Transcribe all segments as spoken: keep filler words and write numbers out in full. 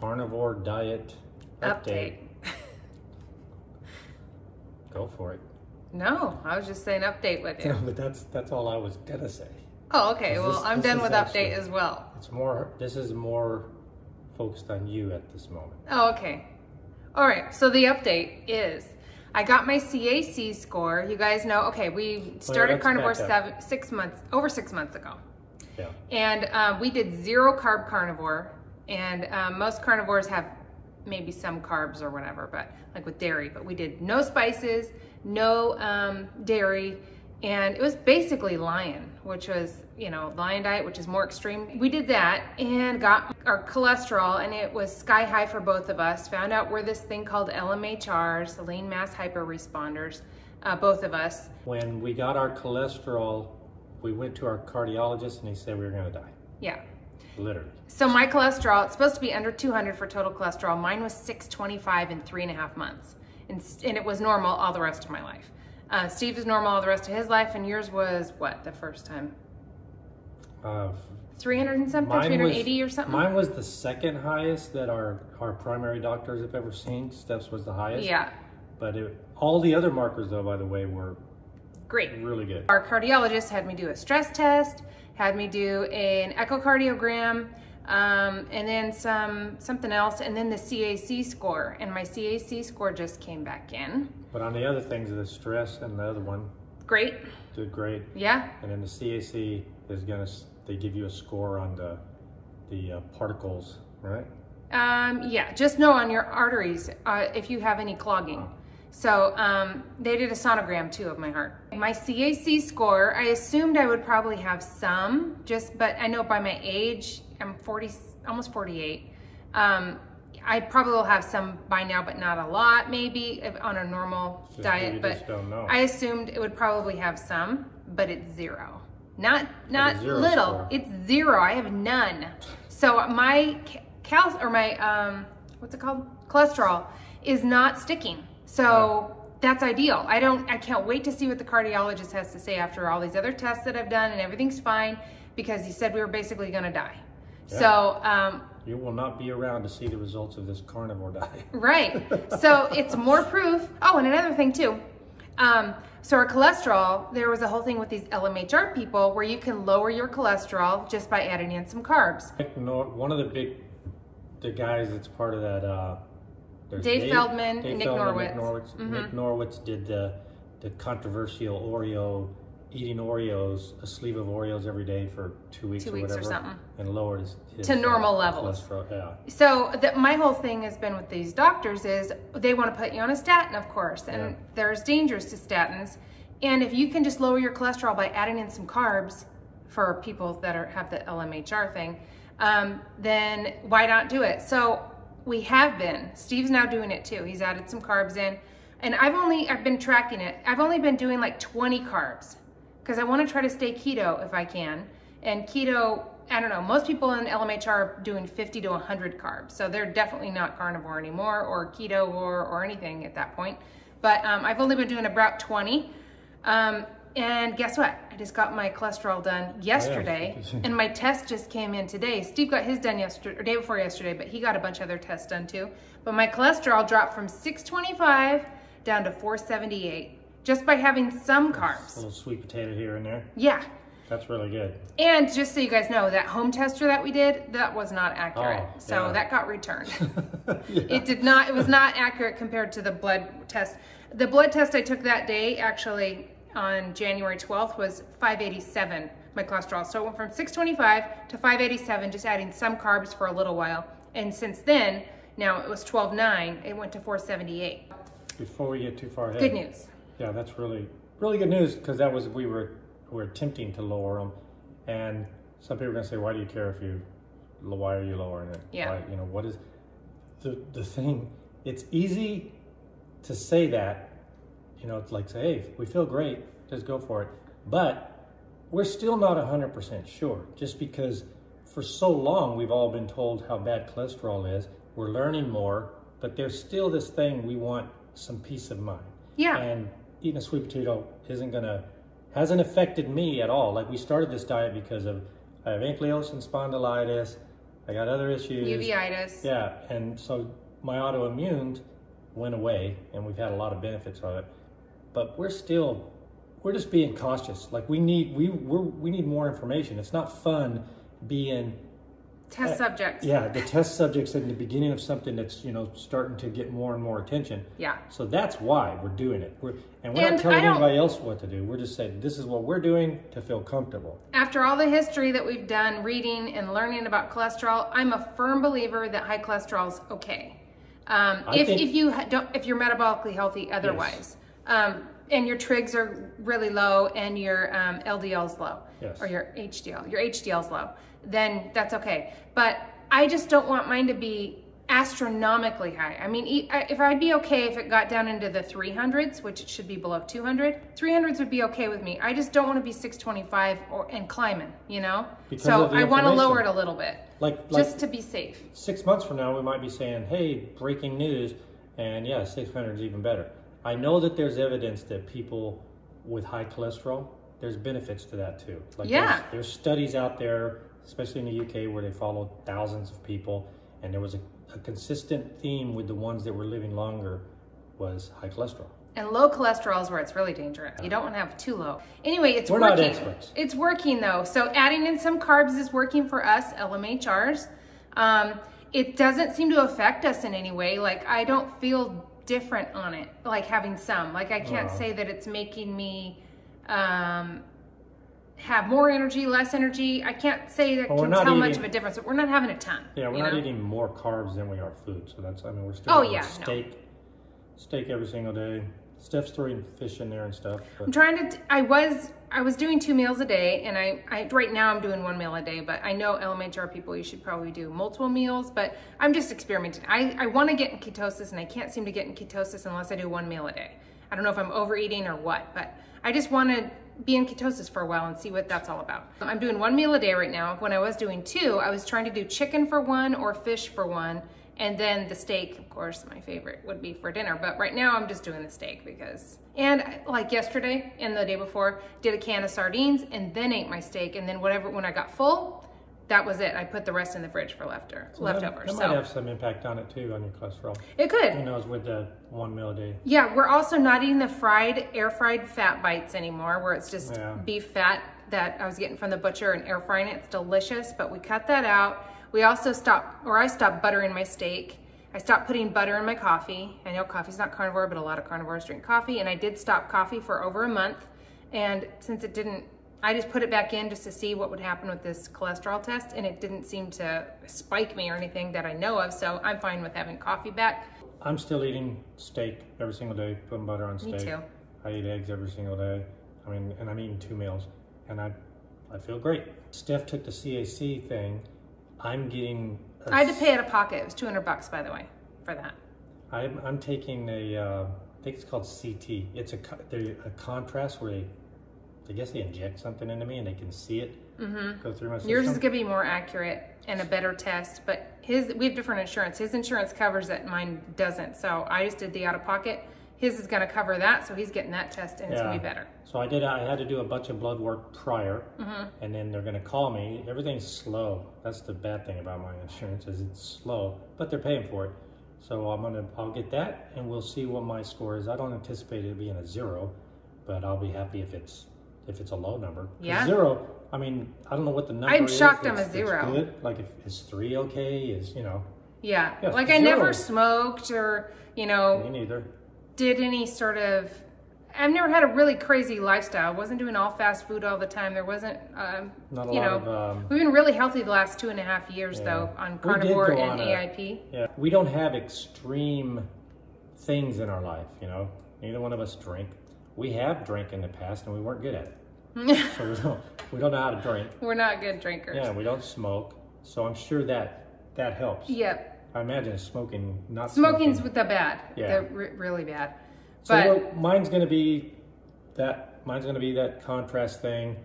carnivore diet update. update. Go for it. No, I was just saying update with you. Yeah, but that's that's all I was gonna say. Oh, okay. Well, this, I'm this done with actually, update as well. It's more. This is more focused on you at this moment. Oh, okay. All right. So the update is, I got my C A C score. You guys know. Okay, we started Wait, carnivore seven, six months over six months ago. Yeah. And uh, we did zero carb carnivore, and uh, most carnivores have maybe some carbs or whatever, but like with dairy. But we did no spices, no um, dairy, and it was basically lion, which was, you know, lion diet, which is more extreme. We did that and got our cholesterol, and it was sky high for both of us. Found out we're this thing called L M H Rs, the lean mass hyper responders, uh, both of us. When we got our cholesterol, we went to our cardiologist and he said we were gonna die. Yeah. Literally. So my cholesterol, it's supposed to be under two hundred for total cholesterol. Mine was six twenty-five in three and a half months. And, and it was normal all the rest of my life. Uh, Steve was normal all the rest of his life, and yours was what the first time? Uh, three hundred and something, three eighty was, or something? Mine was the second highest that our, our primary doctors have ever seen. Steph's was the highest. Yeah. But it, all the other markers, though, by the way, were great. Really good. Our cardiologist had me do a stress test, had me do an echocardiogram, um, and then some something else, and then the C A C score. And my C A C score just came back in. But on the other things, the stress and the other one. Great. Did great. Yeah. And then the C A C is gonna, they give you a score on the, the uh, particles, right? Um, yeah, just know on your arteries, uh, if you have any clogging. Oh. So um, they did a sonogram too of my heart. My C A C score, I assumed I would probably have some, just, but I know by my age, I'm forty, almost forty-eight. Um, I probably will have some by now, but not a lot, maybe if, on a normal just diet. But don't know. I assumed it would probably have some, but it's zero. Not not zero little. Score. It's zero. I have none. So my cal or my um, what's it called? Cholesterol is not sticking. So that's ideal. I don't, I can't wait to see what the cardiologist has to say after all these other tests that I've done, and everything's fine, because he said we were basically going to die. Yeah. So, um, you will not be around to see the results of this carnivore diet. Right. So it's more proof. Oh, and another thing too. Um, so our cholesterol, there was a whole thing with these L M H R people where you can lower your cholesterol just by adding in some carbs. One of the big, the guys that's part of that, uh, There's Dave, Dave Feldman, Dave Nick Feldman, Norwitz. Nick Norwitz. Mm-hmm. Nick Norwitz did the, the controversial Oreo, eating Oreos, a sleeve of Oreos every day for two weeks, two weeks or whatever, or something, and lowered his, his to normal uh, levels. Cholesterol. Yeah. So that my whole thing has been with these doctors is they want to put you on a statin, of course, and yeah. There's dangers to statins, and if you can just lower your cholesterol by adding in some carbs for people that are have the L M H R thing, um, then why not do it? So. We have been. Steve's now doing it too. He's added some carbs in, and I've only, I've been tracking it. I've only been doing like twenty carbs because I want to try to stay keto if I can. And keto, I don't know, most people in L M H R are doing fifty to a hundred carbs. So they're definitely not carnivore anymore or keto or, or anything at that point. But um, I've only been doing about twenty. Um, and guess what? I just got my cholesterol done yesterday, oh, yeah. And my test just came in today. Steve got his done yesterday, or day before yesterday, but he got a bunch of other tests done too. But my cholesterol dropped from six twenty-five down to four seventy-eight, just by having some carbs. A little sweet potato here and there. Yeah. That's really good. And just so you guys know, that home tester that we did, that was not accurate. Oh, yeah. So that got returned. Yeah. It did not, it was not accurate compared to the blood test. The blood test I took that day, actually, on January twelfth was five eighty-seven, my cholesterol. So it went from six twenty-five to five eighty-seven, just adding some carbs for a little while. And since then, now it was twelve nine, it went to four seventy-eight. Before we get too far ahead. Good news. Yeah, that's really, really good news, because that was, we were, we were attempting to lower them. And some people are gonna say, why do you care if you, why are you lowering it? Yeah. Why, you know, what is, the, the thing, it's easy to say that. You know, it's like, say, hey, we feel great, just go for it. But we're still not one hundred percent sure, just because for so long we've all been told how bad cholesterol is. We're learning more, but there's still this thing we want some peace of mind. Yeah. And eating a sweet potato isn't gonna, hasn't affected me at all. Like, we started this diet because of, I have ankylosing spondylitis, I got other issues. Uveitis. Yeah, and so my autoimmune went away, and we've had a lot of benefits on it. But we're still, we're just being cautious. Like we need, we we're, we need more information. It's not fun being test subjects. Uh, yeah, the test subjects in the beginning of something that's, you know, starting to get more and more attention. Yeah. So that's why we're doing it. We're, and we're and not telling anybody else what to do. We're just saying, this is what we're doing to feel comfortable. After all the history that we've done reading and learning about cholesterol, I'm a firm believer that high cholesterol's okay. Um, if, think, if, you don't, if you're metabolically healthy otherwise. Yes. Um, and your trigs are really low and your um, L D L's low. Yes. Or your H D L. Your H D L's low. Then that's okay. But I just don't want mine to be astronomically high. I mean, if I'd be okay if it got down into the three hundreds, which it should be below two hundred, three hundreds would be okay with me. I just don't want to be six twenty-five or and climbing, you know? Because so I want to lower it a little bit, like, like just to be safe. Six months from now, we might be saying, hey, breaking news, and yeah, six hundred is even better. I know that there's evidence that people with high cholesterol, there's benefits to that too. Like yeah. There's, there's studies out there, especially in the U K, where they followed thousands of people, and there was a, a consistent theme with the ones that were living longer was high cholesterol. And low cholesterol is where it's really dangerous. You don't want to have too low. Anyway, it's we're working. Not experts. It's working though. So adding in some carbs is working for us, L M H Rs. Um, it doesn't seem to affect us in any way. Like I don't feel different on it, like having some. Like I can't uh, say that it's making me... Um, have more energy, less energy. I can't say that well, can tell eating, much of a difference. We're not having a ton. Yeah, we're not know? eating more carbs than we are food. So that's, I mean, we're still oh, yeah, steak, no. steak every single day. Steph's throwing fish in there and stuff. But. I'm trying to, I was, I was doing two meals a day and I, I, right now I'm doing one meal a day, but I know L M H R people, you should probably do multiple meals, but I'm just experimenting. I, I want to get in ketosis and I can't seem to get in ketosis unless I do one meal a day. I don't know if I'm overeating or what, but I just want to be in ketosis for a while and see what that's all about. I'm doing one meal a day right now. When I was doing two, I was trying to do chicken for one or fish for one. And then the steak, of course, my favorite would be for dinner. But right now I'm just doing the steak because, and like yesterday and the day before, did a can of sardines and then ate my steak. And then whatever, when I got full, that was it. I put the rest in the fridge for leftover, so leftovers. That, that so. might have some impact on it too, on your cholesterol. It could. Who knows with the one meal a day. Yeah, we're also not eating the fried, air fried fat bites anymore, where it's just yeah. beef fat that I was getting from the butcher and air frying it. It's delicious, but we cut that out. We also stopped, or I stopped buttering my steak. I stopped putting butter in my coffee. I know coffee's not carnivore, but a lot of carnivores drink coffee. And I did stop coffee for over a month. And since it didn't, I just put it back in just to see what would happen with this cholesterol test, and it didn't seem to spike me or anything that I know of, so I'm fine with having coffee back. I'm still eating steak every single day, putting butter on steak. Me too. I eat eggs every single day, I mean, and I'm eating two meals, and I, I feel great. Steph took the C A C thing. I'm getting... A, I had to pay out of pocket. It was two hundred bucks, by the way, for that. I'm, I'm taking a, uh, I think it's called C T. It's a, a contrast where they... I guess they inject something into me and they can see it mm-hmm. go through my system. Yours is going to be more accurate and a better test, but his we have different insurance. His insurance covers it, mine doesn't. So I just did the out-of-pocket. His is going to cover that, so he's getting that test and yeah. it's going to be better. So I did. I had to do a bunch of blood work prior, mm-hmm. and then they're going to call me. Everything's slow. That's the bad thing about my insurance is it's slow, but they're paying for it. So I'm gonna. I'll get that, and we'll see what my score is. I don't anticipate it being a zero, but I'll be happy if it's. If it's a low number. Yeah. Zero, I mean, I don't know what the number I'm is. I'm shocked I'm a zero. Good. Like, if, is three okay? Is, you know. Yeah. yeah like, zero. I never smoked or, you know. Me neither. Did any sort of, I've never had a really crazy lifestyle. Wasn't doing all fast food all the time. There wasn't, um, Not a you lot know. Of, um, we've been really healthy the last two and a half years, yeah. though, on carnivore and on a, A I P. Yeah. We don't have extreme things in our life, you know. Neither one of us drink. We have drank in the past, and we weren't good at it. So we don't, we don't know how to drink. We're not good drinkers. Yeah, we don't smoke. So I'm sure that that helps. Yep. I imagine smoking, not Smoking's smoking. Smoking's with the bad. Yeah. The re really bad. But so well, mine's going to be that. Mine's going to be that contrast thing,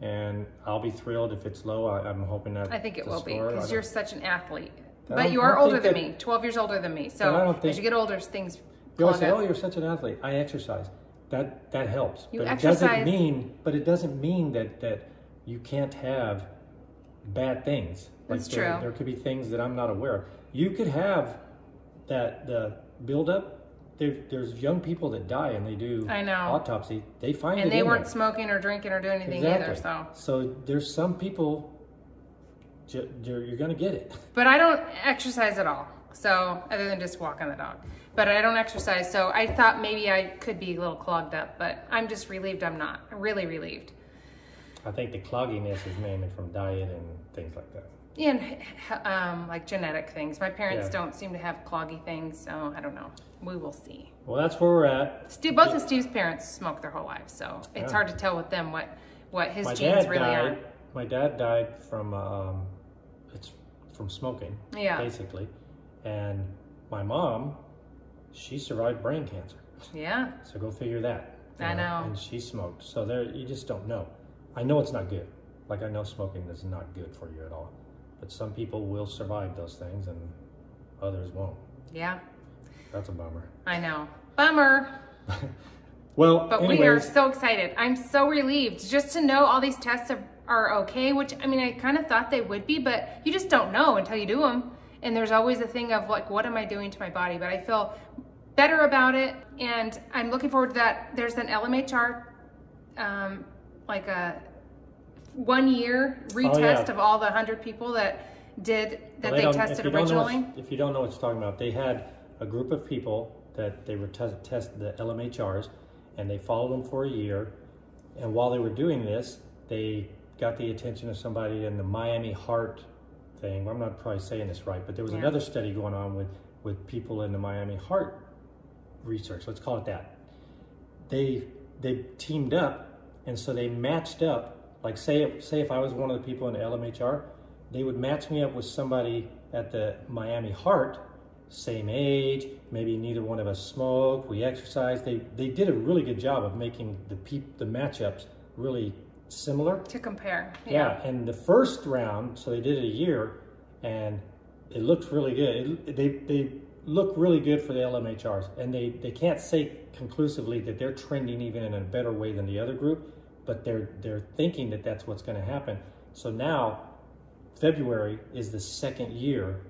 and I'll be thrilled if it's low. I, I'm hoping that. I think it will score. Be because you're such an athlete. But you are older than that, me. Twelve years older than me. So I don't think, as you get older, things. You always say, "Oh, you're such an athlete." I exercise. That that helps, you but exercise. It doesn't mean. But it doesn't mean that that you can't have bad things. That's like true. There, there could be things that I'm not aware of. You could have that the buildup. There, there's young people that die and they do I know. autopsy. They find and it they in weren't there. smoking or drinking or doing anything exactly. either. So so there's some people you're gonna get it. But I don't exercise at all. So other than just walking the dog, but I don't exercise. So I thought maybe I could be a little clogged up, but I'm just relieved I'm not. I'm really relieved. I think the clogginess is mainly from diet and things like that. Yeah, and um, like genetic things. My parents yeah. don't seem to have cloggy things, so I don't know. We will see. Well, that's where we're at. Steve, both yeah. of Steve's parents smoked their whole lives, so it's yeah. hard to tell with them what, what his my genes really died, are. My dad died from, um, it's from smoking, yeah. basically. And my mom, she survived brain cancer. Yeah. So go figure that. I know. know. And she smoked. So there, you just don't know. I know it's not good. Like, I know smoking is not good for you at all. But some people will survive those things and others won't. Yeah. That's a bummer. I know. Bummer. Well, But anyways. we are so excited. I'm so relieved just to know all these tests are, are okay, which, I mean, I kind of thought they would be, but you just don't know until you do them. And there's always a thing of like, what am I doing to my body? But I feel better about it. And I'm looking forward to that. There's an L M H R, um, like a... one year retest oh, yeah. of all the hundred people that did that well, they, they tested if originally. If you don't know what you're talking about, they had a group of people that they were test, test the L M H Rs, and they followed them for a year. And while they were doing this, they got the attention of somebody in the Miami Heart thing. Well, I'm not probably saying this right, but there was yeah. another study going on with with people in the Miami Heart research. Let's call it that. They they teamed up, and so they matched up. Like say, say if I was one of the people in the L M H R, they would match me up with somebody at the Miami Heart, same age, maybe neither one of us smoke, we exercise. They, they did a really good job of making the peep, the matchups really similar. To compare. Yeah. yeah, and the first round, so they did it a year, and it looked really good. It, they, they look really good for the L M H Rs, and they, they can't say conclusively that they're trending even in a better way than the other group. But they're they're thinking that that's what's going to happen. So now, February is the second year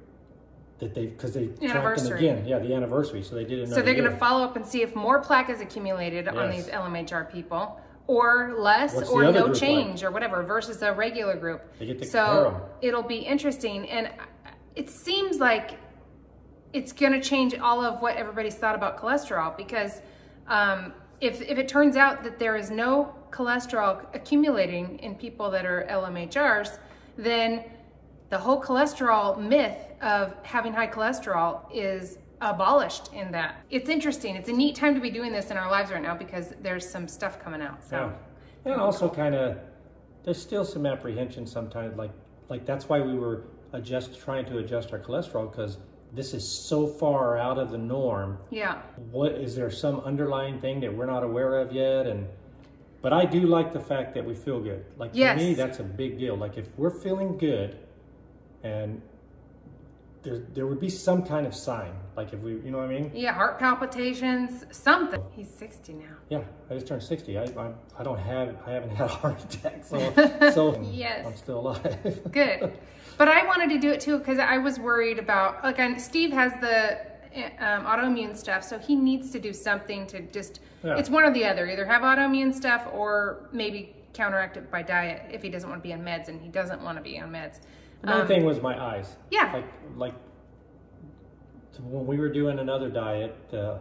that they've because they tracked them again. Yeah, the anniversary. So they did another. So they're going to follow up and see if more plaque is accumulated yes. on these L M H R people, or less, what's or no change, like? Or whatever, versus a regular group. They get to compare them. So it'll be interesting, and it seems like it's going to change all of what everybody's thought about cholesterol because. Um, If, if it turns out that there is no cholesterol accumulating in people that are L M H Rs, then the whole cholesterol myth of having high cholesterol is abolished in that. It's interesting. It's a neat time to be doing this in our lives right now because there's some stuff coming out. So. Yeah. And also kind of, there's still some apprehension sometimes. Like, like that's why we were adjust, trying to adjust our cholesterol because this is so far out of the norm. Yeah. What is there some underlying thing that we're not aware of yet? And but I do like the fact that we feel good. Like yes. to me, that's a big deal. Like if we're feeling good, and there there would be some kind of sign. Like if we, you know what I mean? Yeah, heart palpitations, something. He's sixty now. Yeah, I just turned sixty. I I, I don't have I haven't had a heart attack, so so yes. I'm still alive. Good. But I wanted to do it too because I was worried about, like I, Steve has the um, autoimmune stuff, so he needs to do something to just, yeah. it's one or the other, either have autoimmune stuff or maybe counteract it by diet if he doesn't want to be on meds and he doesn't want to be on meds. Another um, thing was my eyes. Yeah. Like, like when we were doing another diet, uh,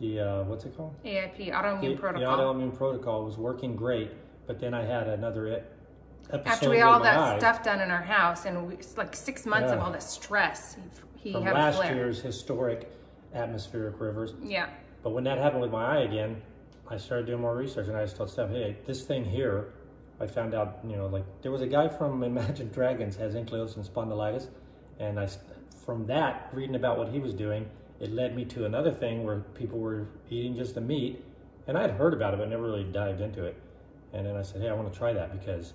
the, uh, what's it called? A I P, autoimmune the, protocol. The autoimmune protocol was working great, but then I had another it. After we had all that eye. stuff done in our house and we, like six months yeah. of all the stress, he, he From had last a flare. year's historic atmospheric rivers. Yeah. But when that happened with my eye again, I started doing more research and I just told Steph, hey, this thing here, I found out, you know, like there was a guy from Imagine Dragons has ankylosing spondylitis, and I, from that reading about what he was doing, it led me to another thing where people were eating just the meat, and I had heard about it but never really dived into it, and then I said, hey, I want to try that because.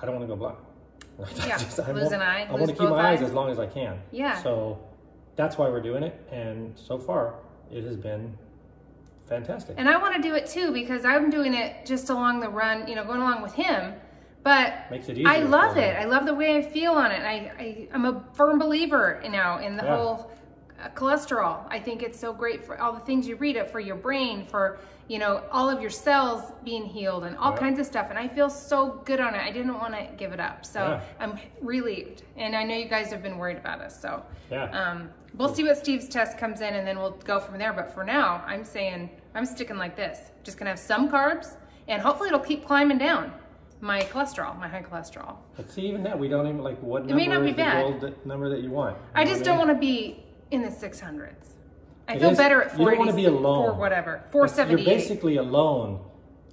I don't want to go blind. Yeah, just, I lose want, an eye, I lose want to keep my eyes, eyes as long as I can. Yeah. So that's why we're doing it, and so far it has been fantastic. And I want to do it too because I'm doing it just along the run, you know, going along with him. But makes it easier. I love it. I love the way I feel on it. I, I, I'm a firm believer now in the yeah. whole uh, cholesterol. I think it's so great for all the things you read it, for your brain, for, you know, all of your cells being healed and all yeah. kinds of stuff. And I feel so good on it. I didn't want to give it up. So yeah. I'm relieved. And I know you guys have been worried about us. So yeah. um, we'll see what Steve's test comes in and then we'll go from there. But for now, I'm saying I'm sticking like this. Just going to have some carbs and hopefully it'll keep climbing down. My cholesterol, my high cholesterol. But see, even that, we don't even like what it number may not be is bad. The goal that number that you want. You I just don't I mean? want to be in the six hundreds. I it feel is, better at four eighty. You don't want to be alone. Or whatever, four seventy. You're basically alone,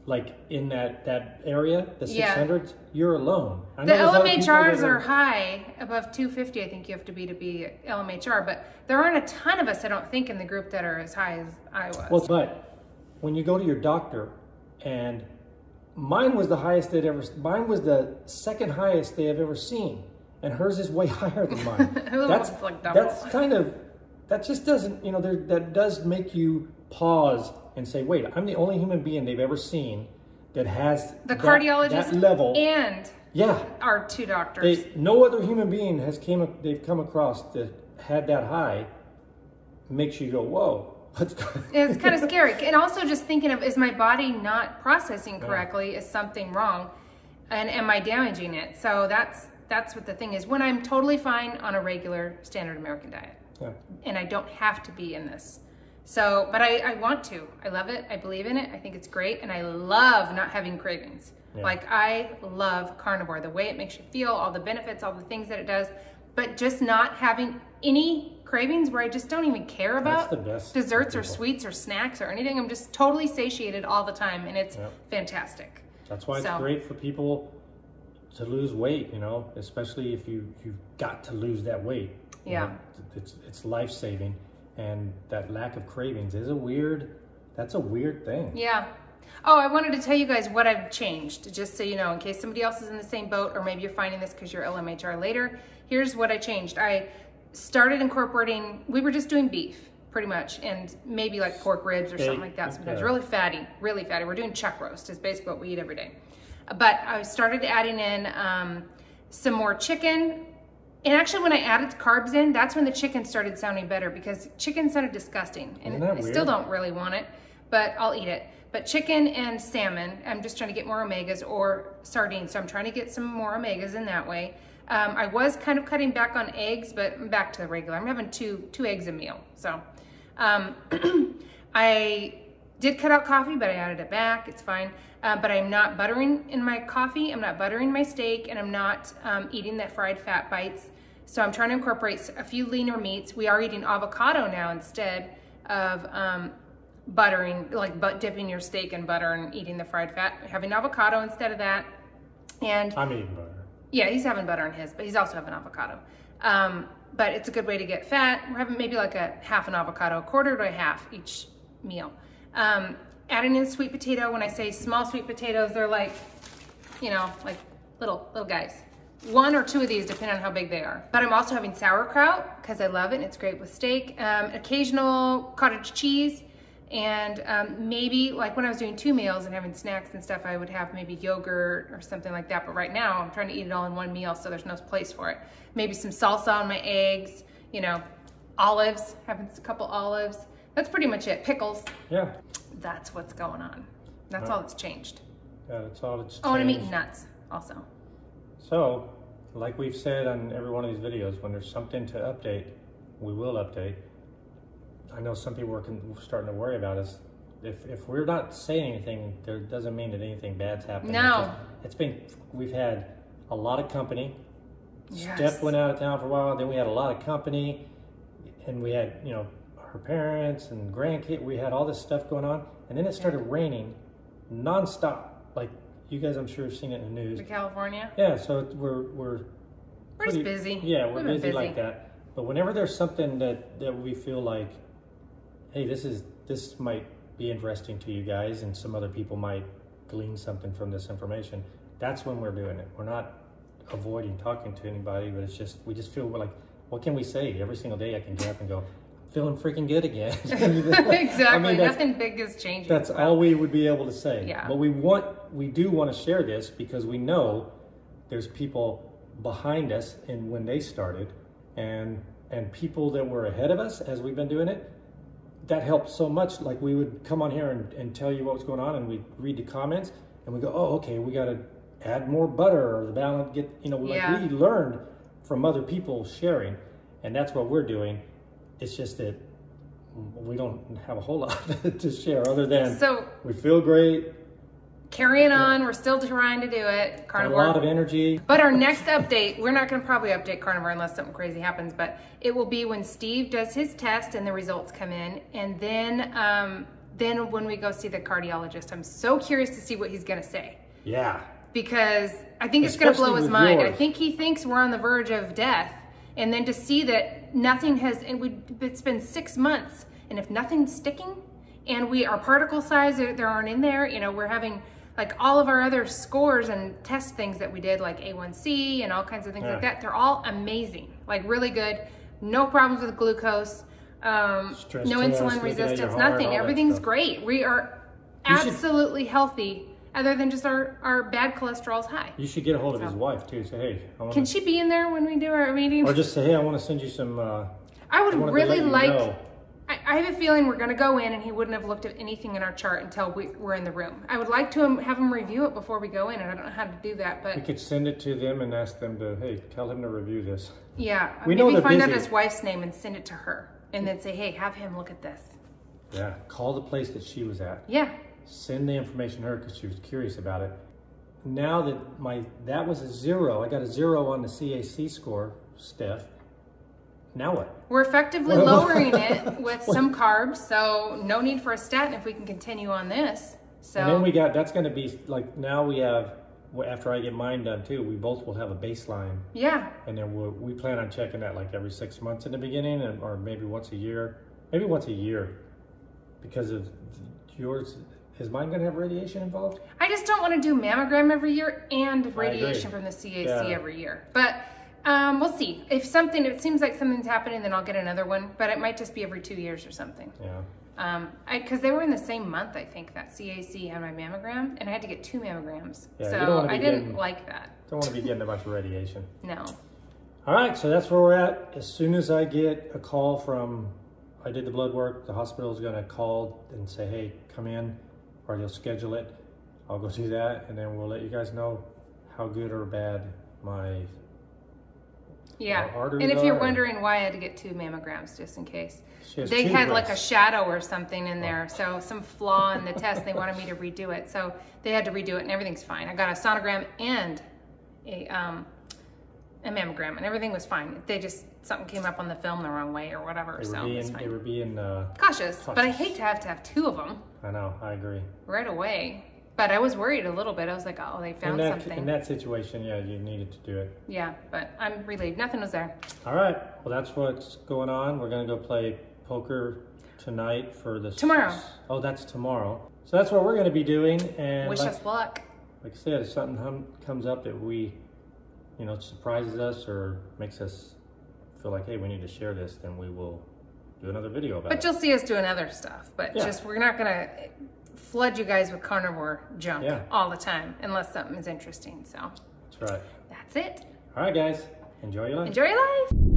like in that, that area, the six hundreds, yeah. you're alone. I the L M H Rs are high, above two fifty I think you have to be to be L M H R, but there aren't a ton of us, I don't think, in the group that are as high as I was. Well, but when you go to your doctor and mine was the highest they'd ever, mine was the second highest they have ever seen. And hers is way higher than mine. that's like double. That's kind of, that just doesn't, you know, there, that does make you pause and say, wait, I'm the only human being they've ever seen that has the that, cardiologist that level. And yeah, our two doctors. They, no other human being has came, they've come across that had that high. Makes you go, whoa. It's kind of scary. And also just thinking of, is my body not processing correctly? Yeah. Is something wrong? And am I damaging it? So that's that's what the thing is. When I'm totally fine on a regular standard American diet. Yeah. And I don't have to be in this. So, but I, I want to. I love it. I believe in it. I think it's great. And I love not having cravings. Yeah. Like I love carnivore. The way it makes you feel, all the benefits, all the things that it does. But just not having any cravings where I just don't even care about desserts or sweets or snacks or anything. I'm just totally satiated all the time and it's yep. fantastic. That's why so. It's great for people to lose weight, you know, especially if you, you've got to lose that weight. Yeah. You know, it's it's life-saving, and that lack of cravings is a weird, that's a weird thing. Yeah. Oh, I wanted to tell you guys what I've changed, just so you know, in case somebody else is in the same boat, or maybe you're finding this because you're L M H R later. Here's what I changed. I started incorporating, we were just doing beef, pretty much, and maybe like pork ribs or something like that sometimes. Really fatty, really fatty. We're doing chuck roast is basically what we eat every day. But I started adding in um, some more chicken. And actually when I added carbs in, that's when the chicken started sounding better, because chicken sounded disgusting. And I still don't really want it, but I'll eat it. But chicken and salmon, I'm just trying to get more omegas, or sardines. So I'm trying to get some more omegas in that way. Um, I was kind of cutting back on eggs, but I'm back to the regular. I'm having two two eggs a meal. So um, I did cut out coffee, but I added it back. It's fine. Uh, but I'm not buttering in my coffee. I'm not buttering my steak, and I'm not um, eating that fried fat bites. So I'm trying to incorporate a few leaner meats. We are eating avocado now instead of um, buttering, like but dipping your steak in butter and eating the fried fat. Having avocado instead of that. And I'm eating butter. Yeah, he's having butter in his, but he's also having avocado. Um, but it's a good way to get fat. We're having maybe like a half an avocado, a quarter to a half each meal. Um, adding in sweet potato. When I say small sweet potatoes, they're like, you know, like little little guys. One or two of these, depending on how big they are. But I'm also having sauerkraut because I love it and it's great with steak. Um, occasional cottage cheese. And um, maybe like when I was doing two meals and having snacks and stuff, I would have maybe yogurt or something like that. But right now I'm trying to eat it all in one meal, so there's no place for it. Maybe some salsa on my eggs, you know, olives, having a couple olives. That's pretty much it. Pickles. Yeah. That's what's going on. That's all that's changed. Yeah, that's all that's changed. Oh, and I'm eating nuts also. So like we've said on every one of these videos, when there's something to update, we will update. I know some people are starting to worry about us. If, if we're not saying anything, there doesn't mean that anything bad's happening. No. It's, just, it's been, we've had a lot of company. Yes. Steph went out of town for a while, then we had a lot of company, and we had, you know, her parents and grandkids, we had all this stuff going on, and then it started yeah. raining nonstop. Like, you guys, I'm sure, have seen it in the news. In California? Yeah, so we're... We're, we're pretty, just busy. Yeah, we're busy, busy like that. But whenever there's something that, that we feel like, hey, this is this might be interesting to you guys, and some other people might glean something from this information. That's when we're doing it. We're not avoiding talking to anybody, but it's just we just feel we're like, what can we say? Every single day, I can get up and go, feeling freaking good again. Exactly. I mean, nothing big is changing. That's all we would be able to say. Yeah. But we want, we do want to share this because we know there's people behind us and when they started, and and people that were ahead of us as we've been doing it, that helped so much. Like we would come on here and, and tell you what was going on, and we'd read the comments and we go, oh, okay, we got to add more butter or the balance, get, you know, yeah. like we learned from other people sharing, and that's what we're doing. It's just that we don't have a whole lot to share other than so we feel great. Carrying on, we're still trying to do it. Carnivore. A lot of energy. But our next update, we're not going to probably update carnivore unless something crazy happens, but it will be when Steve does his test and the results come in. And then, um, then when we go see the cardiologist, I'm so curious to see what he's going to say. Yeah. Because I think it's going to blow his mind. Yours. I think he thinks we're on the verge of death. And then to see that nothing has, and we, it's been six months, and if nothing's sticking, and we our particle size, there aren't in there, you know, we're having like all of our other scores and test things that we did, like A one C and all kinds of things yeah. like that, they're all amazing, like really good. No problems with glucose, um, Stress no insulin resistance, heart, nothing. Everything's great. We are you absolutely should, healthy, other than just our, our bad cholesterol's high. You should get a hold of so, his wife too, say, hey. I wanna, can she be in there when we do our meeting? Or just say, hey, I wanna send you some. Uh, I would I really like, know. I have a feeling we're going to go in and he wouldn't have looked at anything in our chart until we were in the room. I would like to have him review it before we go in, and I don't know how to do that. But we could send it to them and ask them to, hey, tell him to review this. Yeah, we maybe know find busy. out his wife's name and send it to her, and then say, hey, have him look at this. Yeah, call the place that she was at. Yeah. Send the information to her because she was curious about it. Now that my that was a zero, I got a zero on the C A C score, Steph. Now what? We're effectively lowering it with some carbs, so no need for a statin if we can continue on this. So and then we got, that's going to be like, now we have, after I get mine done too, we both will have a baseline. Yeah. And then we'll, we plan on checking that like every six months in the beginning, and, or maybe once a year, maybe once a year, because of yours. Is mine going to have radiation involved? I just don't want to do mammogram every year and radiation from the C A C yeah. every year. But Um, we'll see. If something, if it seems like something's happening, then I'll get another one, but it might just be every two years or something. Yeah. Um, I, cause they were in the same month, I think, that C A C and my mammogram, and I had to get two mammograms. Yeah, so I didn't getting, like that. Don't want to be getting a bunch of radiation. No. All right. So that's where we're at. As soon as I get a call from, I did the blood work, the hospital's going to call and say, hey, come in, or they'll schedule it. I'll go do that. And then we'll let you guys know how good or bad my Yeah, and if you're wondering why I had to get two mammograms, just in case. They had like a shadow or something in there, so some flaw in the test, and they wanted me to redo it. So they had to redo it, and everything's fine. I got a sonogram and a, um, a mammogram, and everything was fine. They just, something came up on the film the wrong way or whatever, so it's fine. They were being uh, cautious, but I hate to have to have two of them. I know, I agree. Right away. But I was worried a little bit. I was like, oh, they found in that, something. In that situation, yeah, you needed to do it. Yeah, but I'm relieved. Nothing was there. All right. Well, that's what's going on. We're going to go play poker tonight for the... Tomorrow. Six. Oh, that's tomorrow. So that's what we're going to be doing. And wish like, us luck. Like I said, if something hum comes up that we, you know, surprises us or makes us feel like, hey, we need to share this, then we will do another video about but it. But you'll see us doing other stuff. But yeah. just, we're not going to... flood you guys with carnivore junk yeah. all the time, unless something is interesting. So that's right. That's it. All right, guys. Enjoy your life. Enjoy your life.